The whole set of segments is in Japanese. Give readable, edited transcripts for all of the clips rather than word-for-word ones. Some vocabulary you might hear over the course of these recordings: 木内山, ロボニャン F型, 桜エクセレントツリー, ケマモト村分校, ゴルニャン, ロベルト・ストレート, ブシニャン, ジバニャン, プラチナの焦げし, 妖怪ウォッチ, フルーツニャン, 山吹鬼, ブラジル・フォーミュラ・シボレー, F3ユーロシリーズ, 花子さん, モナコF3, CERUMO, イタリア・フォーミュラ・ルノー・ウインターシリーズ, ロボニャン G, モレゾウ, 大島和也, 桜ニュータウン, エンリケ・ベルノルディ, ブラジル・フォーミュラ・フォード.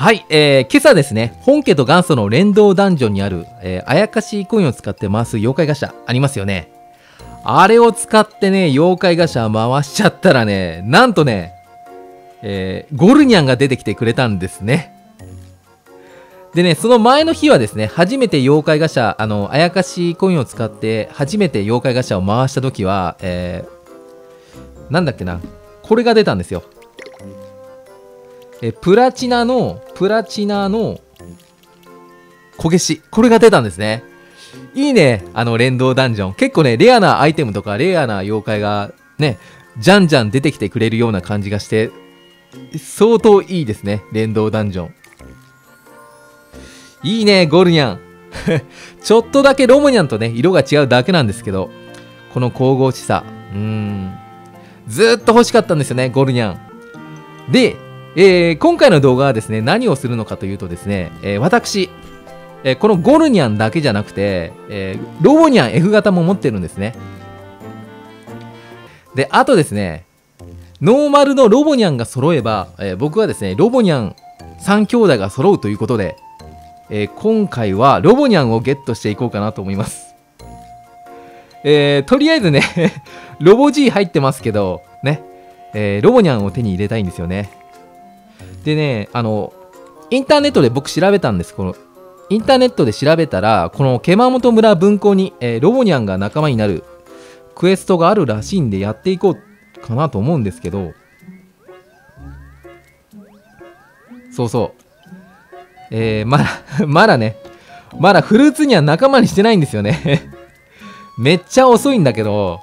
はい、今朝ですね、本家と元祖の連動ダンジョンにある、あやかしコインを使って回す妖怪ガシャありますよね。あれを使ってね、妖怪ガシャ回しちゃったらね、なんとね、ゴルニャンが出てきてくれたんですね。でね、その前の日はですね、初めて妖怪ガシャ、あやかしコインを使って、初めて妖怪ガシャを回した時は、なんだっけな、これが出たんですよ。プラチナの焦げし。これが出たんですね。いいね、連動ダンジョン。結構ね、レアなアイテムとか、レアな妖怪がね、じゃんじゃん出てきてくれるような感じがして、相当いいですね、連動ダンジョン。いいね、ゴルニャン。ちょっとだけロムニャンとね、色が違うだけなんですけど、この神々しさ。ずっと欲しかったんですよね、ゴルニャン。で、今回の動画はですね、何をするのかというとですね、私、このゴルニャンだけじゃなくて、ロボニャン F 型も持ってるんですね。で、あとですね、ノーマルのロボニャンが揃えば、僕はですね、ロボニャン3兄弟が揃うということで、今回はロボニャンをゲットしていこうかなと思います。とりあえずね、ロボ G 入ってますけど、ね、ロボニャンを手に入れたいんですよね。でね、インターネットで僕調べたんです。インターネットで調べたら、この熊本村分校に、ロボニャンが仲間になるクエストがあるらしいんで、やっていこうかなと思うんですけど、そうそう。まだフルーツには仲間にしてないんですよね。めっちゃ遅いんだけど、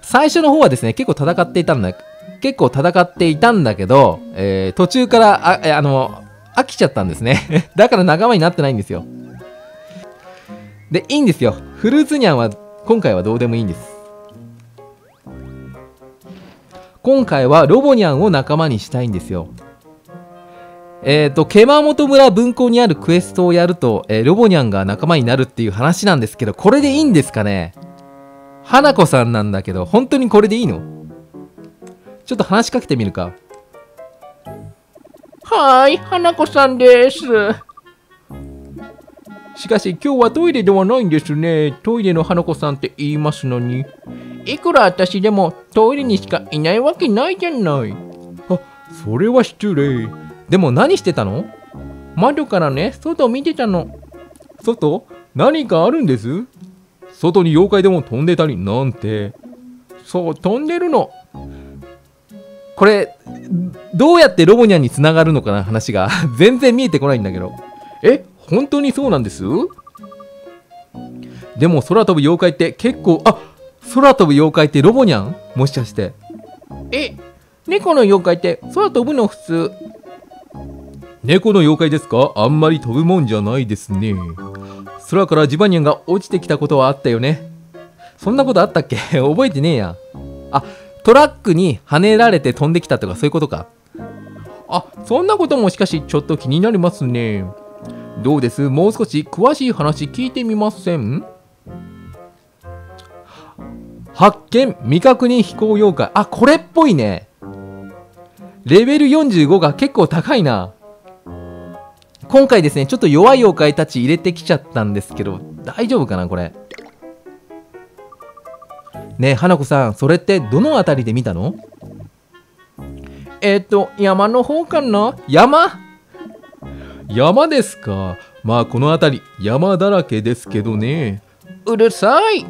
最初の方はですね、結構戦っていたんだけど、途中から、飽きちゃったんですね。だから仲間になってないんですよ。で、いいんですよ。フルーツニャンは、今回はどうでもいいんです。今回はロボニャンを仲間にしたいんですよ。ケマモト村分校にあるクエストをやると、ロボニャンが仲間になるっていう話なんですけど、これでいいんですかね？花子さんなんだけど、本当にこれでいいの？ちょっと話しかけてみるか。はーい、花子さんです。しかし、今日はトイレではないんですね。トイレの花子さんって言いますのに。いくら私でもトイレにしかいないわけないじゃない。あ、それは失礼。でも何してたの？窓からね、外見てたの。外？何かあるんです？外に妖怪でも飛んでたりなんて。そう、飛んでるの。これ、どうやってロボニャンに繋がるのかな、話が。全然見えてこないんだけど。え、本当にそうなんです？でも空飛ぶ妖怪って結構、空飛ぶ妖怪ってロボニャン？もしかして。え、猫の妖怪って空飛ぶの普通。猫の妖怪ですか？あんまり飛ぶもんじゃないですね。空からジバニャンが落ちてきたことはあったよね。そんなことあったっけ？覚えてねえや。あ、トラックに跳ねられて飛んできたとかそういうことか。あ、そんなこともしかしちょっと気になりますね。どうです？もう少し詳しい話聞いてみません？発見！未確認飛行妖怪。あ、これっぽいね。レベル45が結構高いな。今回ですね、ちょっと弱い妖怪たち入れてきちゃったんですけど、大丈夫かな、これ。ねえ、花子さん、それってどのあたりで見たの？山の方かな？山ですか。まあ、このあたり、山だらけですけどね。うるさい。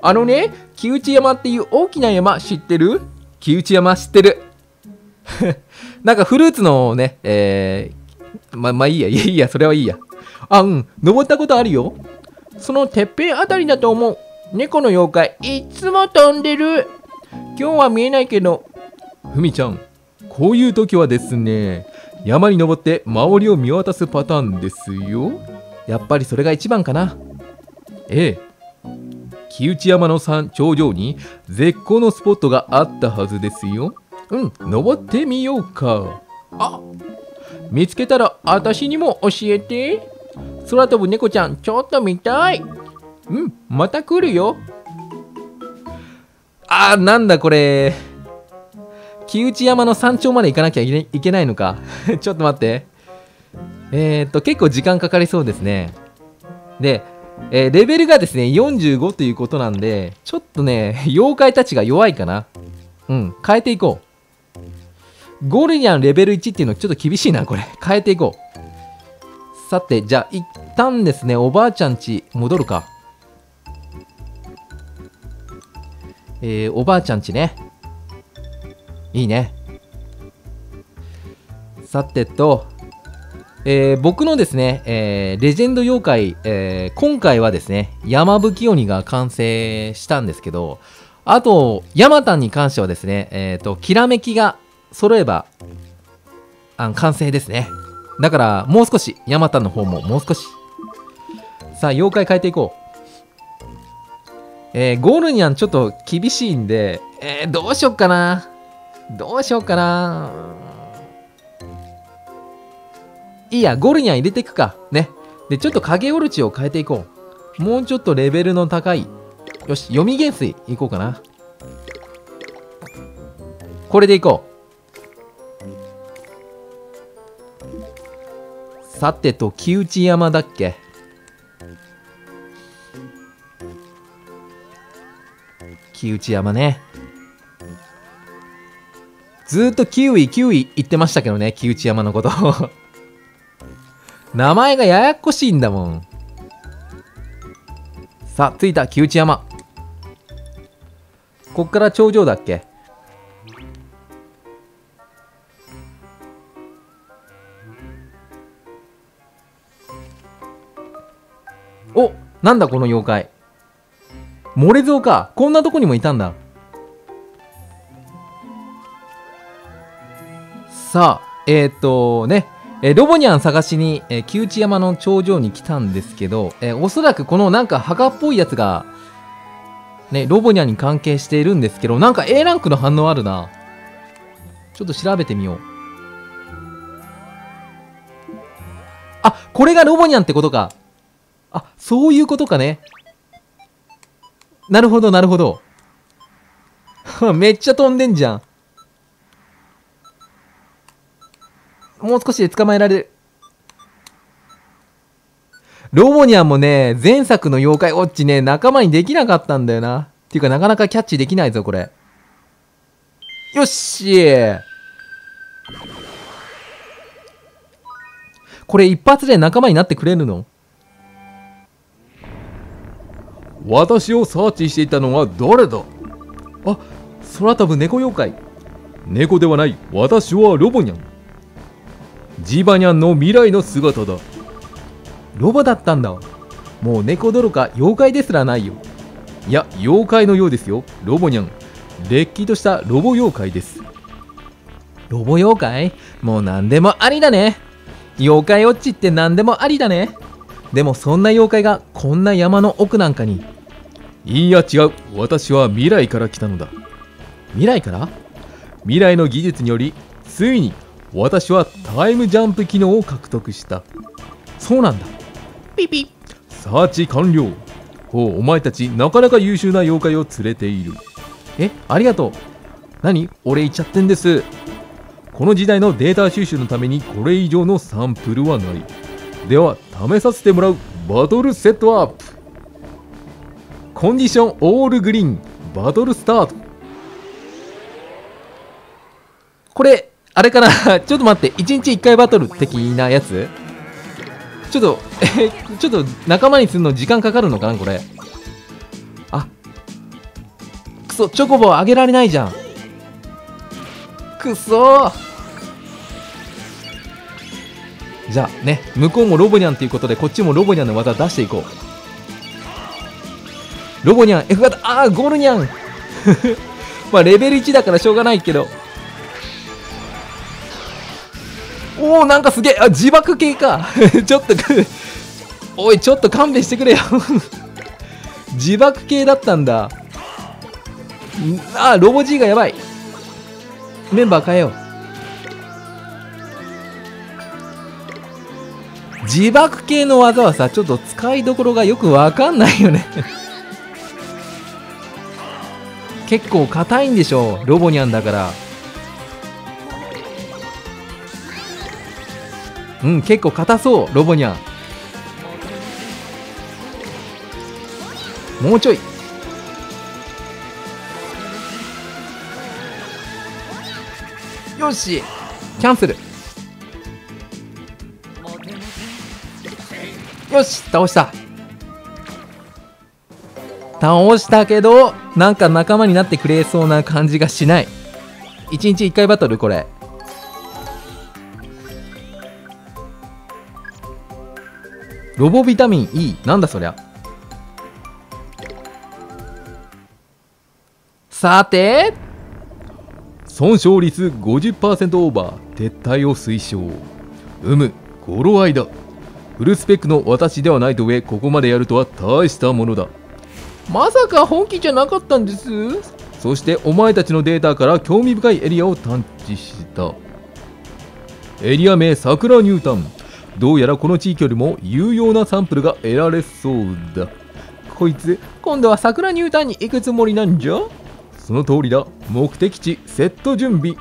あのね、木内山っていう大きな山知ってる？木内山知ってる。なんかフルーツのね、まあいいや、それはいいや。あ、うん、登ったことあるよ。そのてっぺんあたりだと思う。猫の妖怪、いつも飛んでる。今日は見えないけど。ふみちゃん、こういう時はですね、山に登って周りを見渡すパターンですよ。やっぱりそれが一番かな。ええ。木内山の山頂上に絶好のスポットがあったはずですよ。うん、登ってみようか。あ、見つけたらあたしにも教えて。空飛ぶ猫ちゃん、ちょっと見たい。うん、また来るよ。あー、なんだこれ。木内山の山頂まで行かなきゃいけないのか。ちょっと待って。結構時間かかりそうですね。で、レベルがですね、45ということなんで、ちょっとね、妖怪たちが弱いかな。うん、変えていこう。ゴリアンレベル1っていうのちょっと厳しいな、これ。変えていこう。さて、じゃあ、一旦ですね、おばあちゃん家戻るか。おばあちゃん家ね。いいね。さてと、僕のですね、レジェンド妖怪、今回はですね、山吹鬼が完成したんですけど、あと、ヤマタンに関してはですね、きらめきが揃えば、完成ですね。だから、もう少し、ヤマタンの方ももう少し。さあ、妖怪変えていこう。ゴールニャンちょっと厳しいんで、どうしよっかな。どうしようかな。いいや、ゴルニャン入れていくか。ね。で、ちょっと影オルチを変えていこう。もうちょっとレベルの高い。よし、読み元帥いこうかな。これでいこう。さてと、木内山だっけ。木内山ね。ずーっとキウイキウイ言ってましたけどね、木内山のこと。名前がややこしいんだもん。さあ、着いた、木内山。こっから頂上だっけ。お、なんだこの妖怪。モレゾウか。こんなとこにもいたんだ。さあ、ね、ロボニャン探しに、木内山の頂上に来たんですけど、おそらくこのなんか墓っぽいやつが、ね、ロボニャンに関係しているんですけど、なんか A ランクの反応あるな。ちょっと調べてみよう。あ、これがロボニャンってことか。あ、そういうことかね。なるほど、なるほど。めっちゃ飛んでんじゃん。もう少しで捕まえられる。ロボニャンもね、前作の妖怪ウォッチね、仲間にできなかったんだよな。っていうかなかなかキャッチできないぞ、これ。よっしー。これ一発で仲間になってくれるの？私をサーチしていたのは誰だ？あ、空飛ぶ猫妖怪。猫ではない、私はロボニャン。ジバニャンの未来の姿だ。ロボだったんだ。もう猫どころか妖怪ですらないよ。いや、妖怪のようですよ。ロボニャン、れっきとしたロボ妖怪です。ロボ妖怪、もう何でもありだね。妖怪ウォッチって何でもありだね。でもそんな妖怪がこんな山の奥なんかに。いや違う、私は未来から来たのだ。未来から？未来の技術によりついに私はタイムジャンプ機能を獲得した。そうなんだ。ピピッ、サーチ完了。ほう、お前たちなかなか優秀な妖怪を連れている。え、ありがとう。何、俺言っちゃってんです。この時代のデータ収集のためにこれ以上のサンプルはない。では試させてもらう。バトルセットアップ。コンディションオールグリーン。バトルスタート。これあれかな。ちょっと待って、1日1回バトル的なやつ。ちょっと仲間にするの時間かかるのかな、これ。あ、くそ、チョコボあげられないじゃん。くそ。じゃあね、向こうもロボニャンということで、こっちもロボニャンの技出していこう。ロボニャン F 型、ああ、ゴールニャン。まあレベル1だからしょうがないけど。おお、なんかすげえ。あ、自爆系か。ちょっとおい、ちょっと勘弁してくれよ。自爆系だったんだ。あー、ロボ G がやばい。メンバー変えよう。自爆系の技はさ、ちょっと使いどころがよくわかんないよね。結構硬いんでしょ、ロボニャンだから。うん、結構硬そう。ロボニャンもうちょい。よし、キャンセル。よし、倒した。倒したけど、なんか仲間になってくれそうな感じがしない。1日1回バトルこれ。ロボビタミン E、 なんだそりゃ。さて、損傷率 50% オーバー、撤退を推奨。うむ、頃合いだ。フルスペックの私ではないと上、ここまでやるとは大したものだ。まさか本気じゃなかったんです。そしてお前たちのデータから興味深いエリアを探知した。エリア名桜ニュータウン。どうやらこの地域よりも有用なサンプルが得られそうだ。こいつ、今度は桜ニュータウンに行くつもりなんじゃ。その通りだ。目的地セット準備。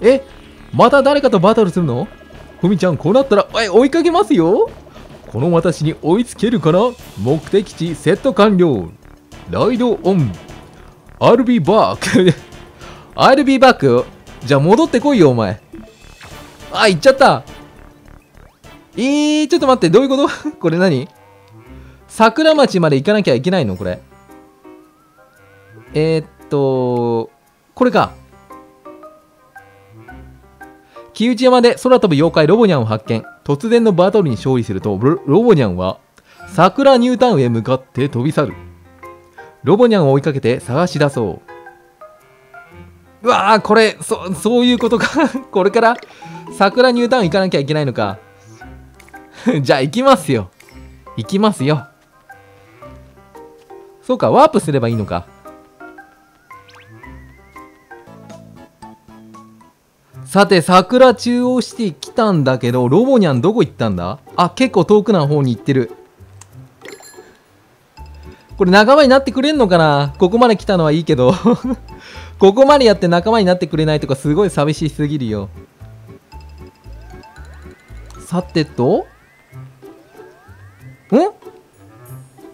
え、また誰かとバトルするの？ふみちゃん、こうなったら追いかけますよ。この私に追いつけるかな。目的地セット完了。ライドオン。I'll be back。 I'll be back。 じゃあ戻ってこいよお前。あ、行っちゃった。ちょっと待って、どういうこと？これ何？桜町まで行かなきゃいけないのこれ。これか。木内山で空飛ぶ妖怪ロボニャンを発見。突然のバトルに勝利すると ロボニャンは桜ニュータウンへ向かって飛び去る。ロボニャンを追いかけて探し出そう。うわー、これそういうことか。これから桜ニュータウン行かなきゃいけないのか。じゃあ行きますよ。行きますよ。そうか、ワープすればいいのか。さて、桜中央シティ来たんだけど、ロボニャンどこ行ったんだ？あ、結構遠くな方に行ってる。これ仲間になってくれんのかな。ここまで来たのはいいけどここまでやって仲間になってくれないとかすごい寂しすぎるよ。さてと、ん？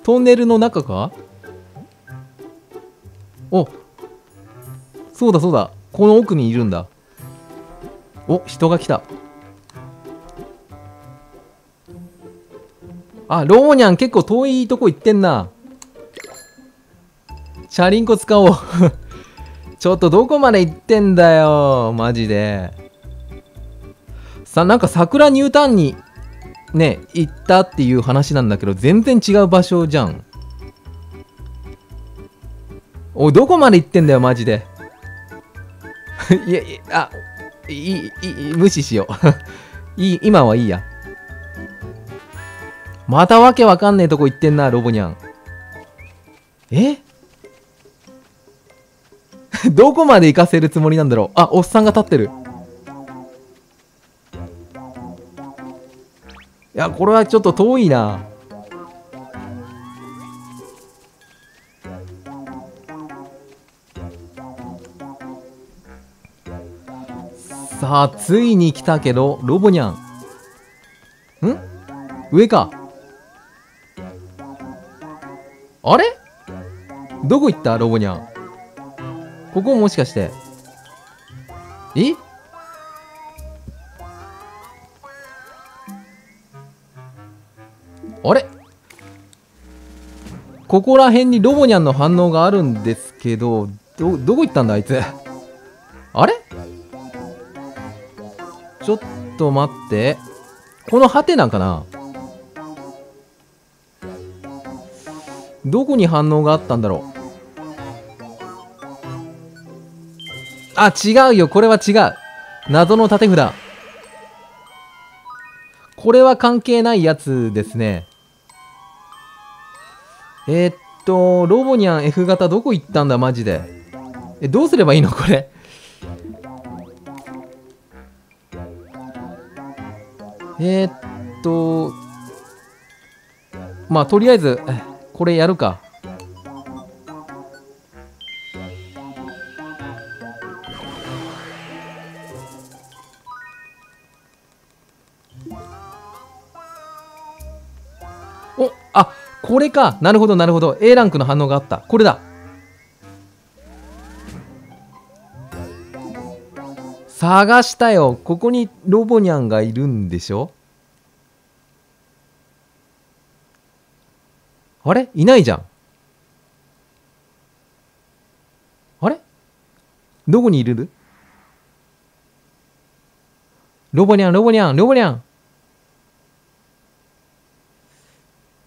トンネルの中か。お、そうだそうだ、この奥にいるんだ。お、人が来た。あ、ロボニャン結構遠いとこ行ってんな。チャリンコ使おうちょっとどこまで行ってんだよマジで。さ、なんか桜ニュータウンにね行ったっていう話なんだけど、全然違う場所じゃん。おい、どこまで行ってんだよマジでいや、無視しよう今はいいや。またわけわかんねえとこ行ってんなロボニャン。どこまで行かせるつもりなんだろう。あ、おっさんが立ってる。いや、これはちょっと遠いな。さあ、ついに来たけど、ロボニャン。ん？上か。あれ？どこ行ったロボニャン。ここもしかして。あれ？ここら辺にロボニャンの反応があるんですけど、どこ行ったんだあいつ。あれ？ちょっと待って。このハテナかな？どこに反応があったんだろう。あ、違うよ。これは違う。謎の立て札。これは関係ないやつですね。ロボニャン F 型どこ行ったんだマジで。どうすればいいのこれ。まあとりあえずこれやるか。お、あ、これか。なるほど、なるほど。A ランクの反応があった。これだ。探したよ。ここにロボニャンがいるんでしょ。あれ、いないじゃん。あれ、どこにいる？ロボニャン、ロボニャン、ロボニャン。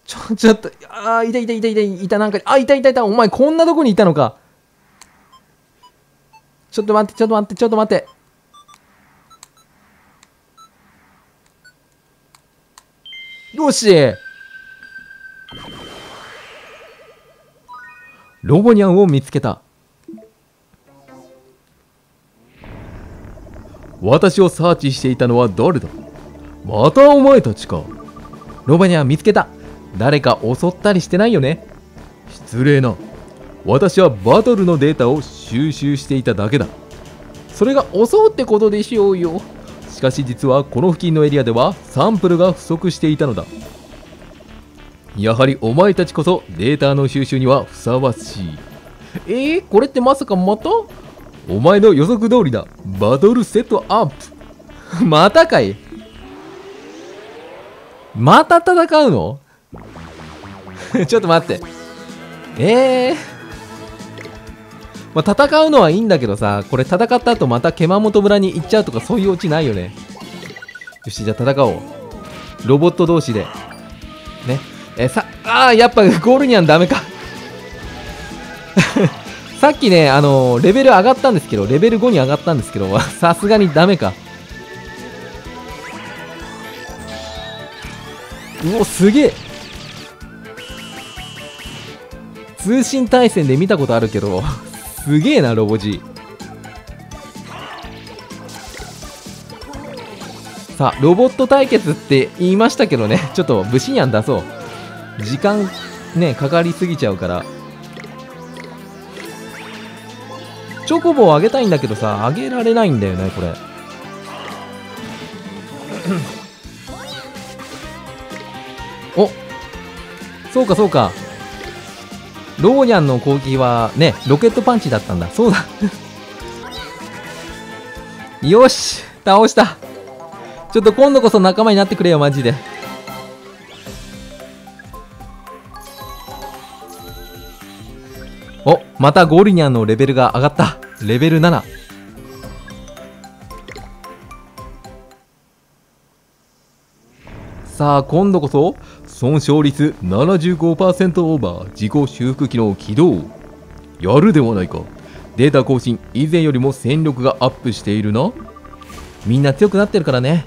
ちょっと、ああ、いた、なんか、あ、いた。お前、こんなとこにいたのか。ちょっと待って。よし、ロボニャンを見つけた。私をサーチしていたのは誰だ。またお前たちか。ロボニャン見つけた。誰か襲ったりしてないよね。失礼な。私はバトルのデータを収集していただけだ。それが襲うってことでしょうよ。しかし実はこの付近のエリアではサンプルが不足していたのだ。やはりお前たちこそデータの収集にはふさわしい。これってまさかまた？お前の予測通りだ。バトルセットアップ。またかい。また戦うの？ちょっと待って。まあ、戦うのはいいんだけどさ、これ戦った後また熊本村に行っちゃうとかそういうオチないよね。よし、じゃあ戦おう。ロボット同士で。ね。やっぱゴールニャンダメか。さっきね、レベル上がったんですけど、レベル5に上がったんですけど、さすがにダメか。うお、すげえ。通信対戦で見たことあるけど、すげえな、ロボ G。 さあ、ロボット対決って言いましたけどね、ちょっとブシニャン出そう。時間ね、かかりすぎちゃうから。チョコボをあげたいんだけどさ、あげられないんだよね、これ。お、そうかそうか、ロボニャンの攻撃はね、ロケットパンチだったんだ。そうだ。よし、倒した。ちょっと今度こそ仲間になってくれよ、マジで。お、またゴールニャンのレベルが上がった。レベル7。さあ、今度こそ損傷率 75% オーバー、自己修復機能起動。やるではないか。データ更新、以前よりも戦力がアップしているな。みんな強くなってるからね。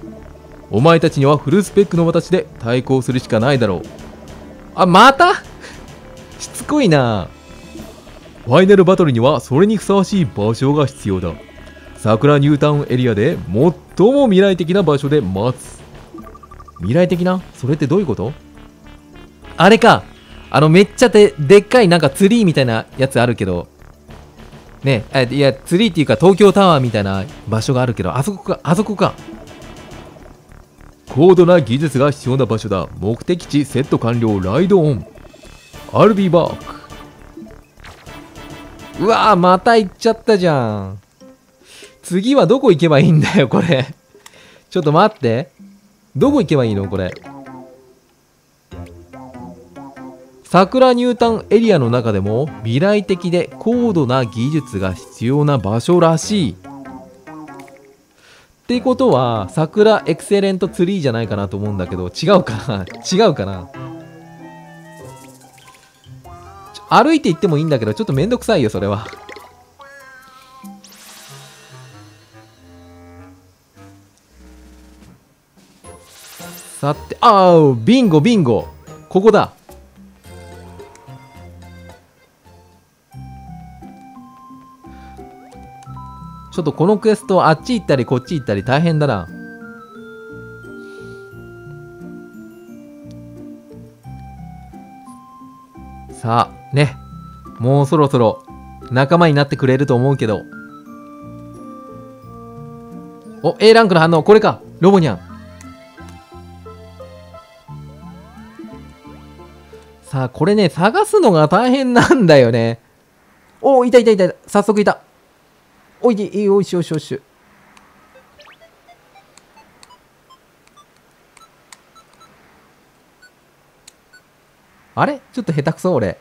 お前たちにはフルスペックの私で対抗するしかないだろう。あ、またしつこいな。ファイナルバトルにはそれにふさわしい場所が必要だ。桜ニュータウンエリアで最も未来的な場所で待つ。未来的な？それってどういうこと？あれか、めっちゃでっかいなんかツリーみたいなやつあるけど、ねえ、いや、ツリーっていうか東京タワーみたいな場所があるけど、あそこか。高度な技術が必要な場所だ。目的地セット完了、ライドオン。I'll be back。うわぁ、また行っちゃったじゃん。次はどこ行けばいいんだよ、これ。ちょっと待って。どこ行けばいいの、これ。桜ニュータウンエリアの中でも未来的で高度な技術が必要な場所らしい。ってことは桜エクセレントツリーじゃないかなと思うんだけど、違うかな。歩いて行ってもいいんだけど、ちょっとめんどくさいよ、それは。さて、ビンゴ、ここだ。ちょっとこのクエストあっち行ったりこっち行ったり大変だな。さあね、もうそろそろ仲間になってくれると思うけど。お、 A ランクの反応これか。ロボニャン。さあ、これね、探すのが大変なんだよね。おお、いたいたいた。早速いた。おいで、おいしおいしおいし。あれちょっと下手くそ、俺。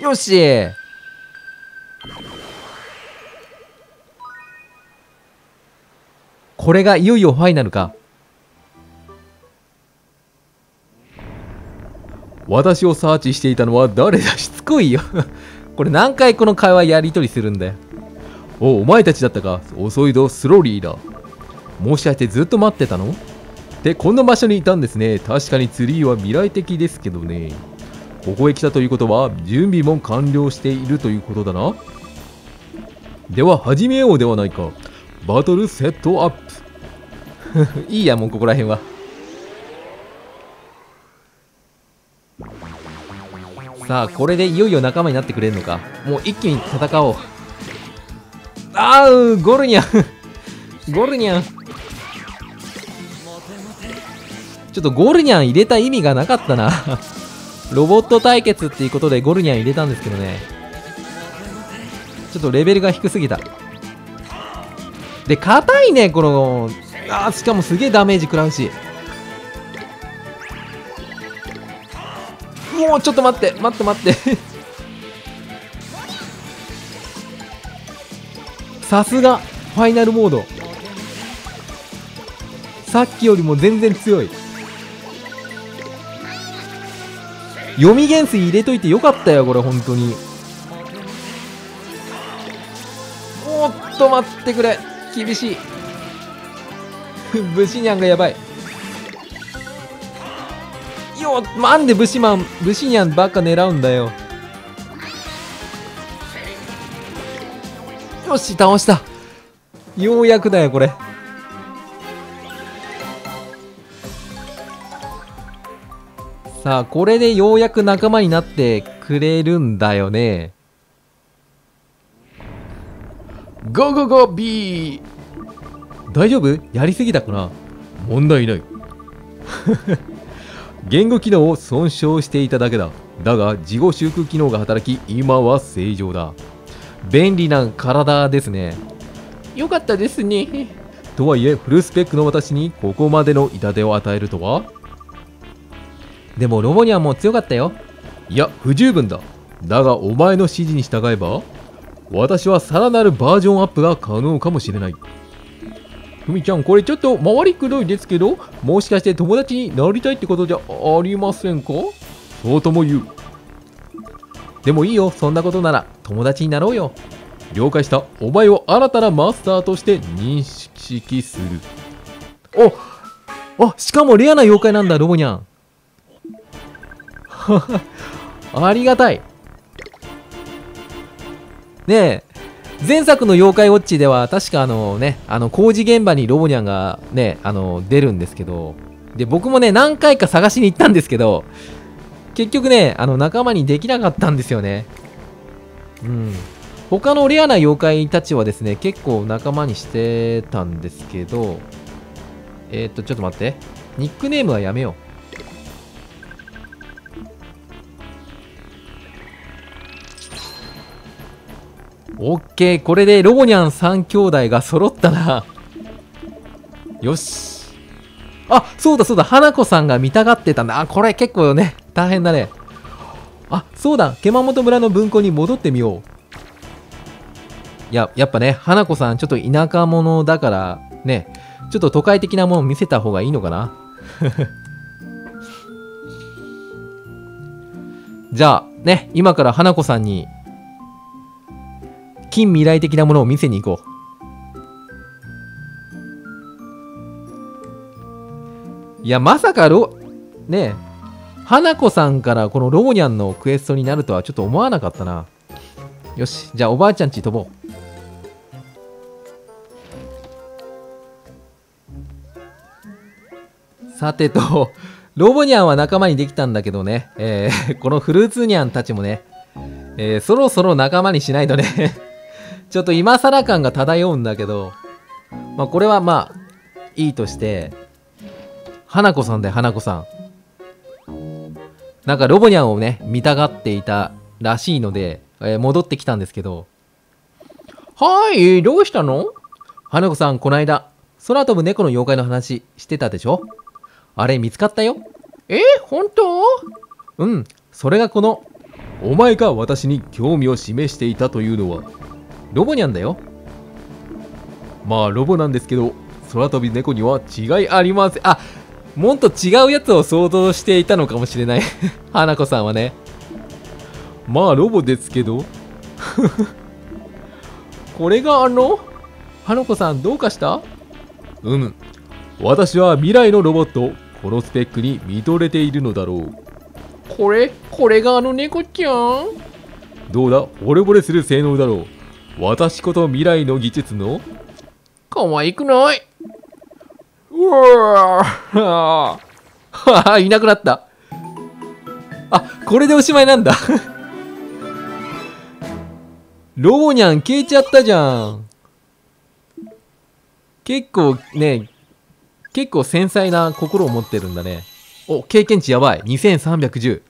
よし。これがいよいよファイナルか。私をサーチしていたのは誰だ。しつこいよこれ何回この会話やりとりするんだよ。お前たちだったか。遅いぞスローリーだ。もしかしてずっと待ってたので、こんな場所にいたんですね。確かにツリーは未来的ですけどね。ここへ来たということは準備も完了しているということだな。では始めようではないか。バトルセットアップいいや、もうここら辺は。さあ、これでいよいよ仲間になってくれるのか。もう一気に戦おう。あー、ゴルニャンゴルニャン、ちょっとゴルニャン入れた意味がなかったなロボット対決っていうことでゴルニャン入れたんですけどね、ちょっとレベルが低すぎた。で、硬いねこの。あー、しかもすげえダメージ食らうし。もうちょっと待ってさすがファイナルモード、さっきよりも全然強い。読み元帥入れといてよかったよこれ本当に。おっと待ってくれ、厳しいブシニャンがやばいよ。なんでブシニャンばっか狙うんだよ。よし、倒した。ようやくだよこれ。さあ、これでようやく仲間になってくれるんだよね。ゴーゴーゴー B。 大丈夫、やりすぎたかな。問題ない言語機能を損傷していただけだ。だが自己修復機能が働き、今は正常だ。便利な体ですね。よかったですね。とはいえフルスペックの私にここまでの痛手を与えるとは。でもロボニャンも強かったよ。いや、不十分だ。だがお前の指示に従えば私はさらなるバージョンアップが可能かもしれない。ふみちゃん、これちょっと回りくどいですけど、もしかして友達になりたいってことじゃありませんか。そうとも言う。でもいいよ、そんなことなら友達になろうよ。了解した。お前を新たなマスターとして認識する。おあ、しかもレアな妖怪なんだロボニャンありがたいねえ。前作の妖怪ウォッチでは確か工事現場にロボニャンがね、出るんですけど、で、僕もね、何回か探しに行ったんですけど、結局ね、仲間にできなかったんですよね。うん。他のレアな妖怪たちはですね、結構仲間にしてたんですけど、ちょっと待って。ニックネームはやめよう。オッケー、これでロボニャン3兄弟が揃ったなよし。あ、そうだそうだ、花子さんが見たがってたんだ。あ、これ結構ね大変だね。あ、そうだ、熊本村の文庫に戻ってみよう。いや、やっぱね、花子さんちょっと田舎者だからね、ちょっと都会的なもの見せた方がいいのかなじゃあね、今から花子さんに近未来的なものを見せに行こう。いや、まさかねえ、花子さんからこのロボニャンのクエストになるとはちょっと思わなかったな。よし、じゃあおばあちゃんち飛ぼう。さてと、ロボニャンは仲間にできたんだけどね、このフルーツニャンたちもね、そろそろ仲間にしないとねちょっと今更感が漂うんだけど、まあ、これはまあいいとして、花子さんだよ、花子さん。なんかロボニャンをね、見たがっていたらしいので、戻ってきたんですけど。はい、どうしたの？花子さん、こないだ、空飛ぶ猫の妖怪の話してたでしょ？あれ、見つかったよ。本当？うん、それがこの、お前が私に興味を示していたというのは、ロボニャンだよ。まあ、ロボなんですけど、空飛び猫には違いありません。あ、もっと違うやつを想像していたのかもしれない。花子さんはね。まあ、ロボですけど。これが花子さん、どうかした？うむ。私は未来のロボット、このスペックに見とれているのだろう。これが猫ちゃん？どうだ、惚れ惚れする性能だろう。私こと未来の技術のかわいくない？うわあいなくなった。あ、これでおしまいなんだ。ロボニャン消えちゃったじゃん。結構繊細な心を持ってるんだね。お、経験値やばい。2310。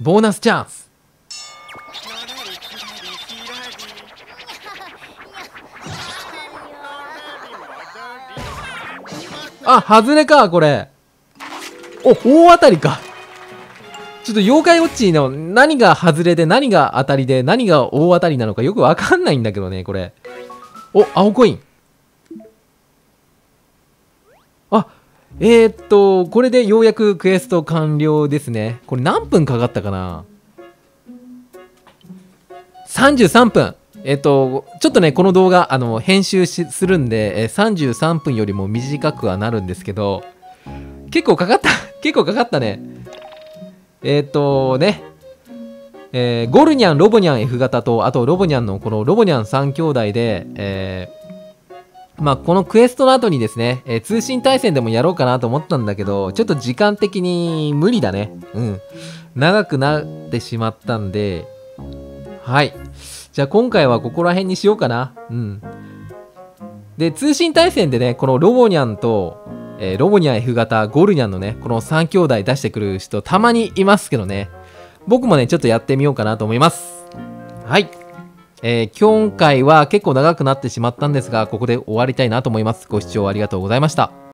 ボーナスチャンス。あ、外れか、これ。お、大当たりか。ちょっと妖怪ウォッチの何が外れで何が当たりで何が大当たりなのかよくわかんないんだけどね、これ。お、青コイン。あ、これでようやくクエスト完了ですね。これ何分かかったかな？ 33 分。ちょっとね、この動画、編集するんで、33分よりも短くはなるんですけど、結構かかったね。ゴルニャン、ロボニャン F 型と、あとロボニャンの、このロボニャン3兄弟で、まあ、このクエストの後にですね、通信対戦でもやろうかなと思ったんだけど、ちょっと時間的に無理だね。うん。長くなってしまったんで、はい。じゃあ今回はここら辺にしようかな。うん。で、通信対戦でね、このロボニャンと、ロボニャン F 型、ゴルニャンのね、この3兄弟出してくる人、たまにいますけどね。僕もね、ちょっとやってみようかなと思います。はい。今回は結構長くなってしまったんですが、ここで終わりたいなと思います。ご視聴ありがとうございました。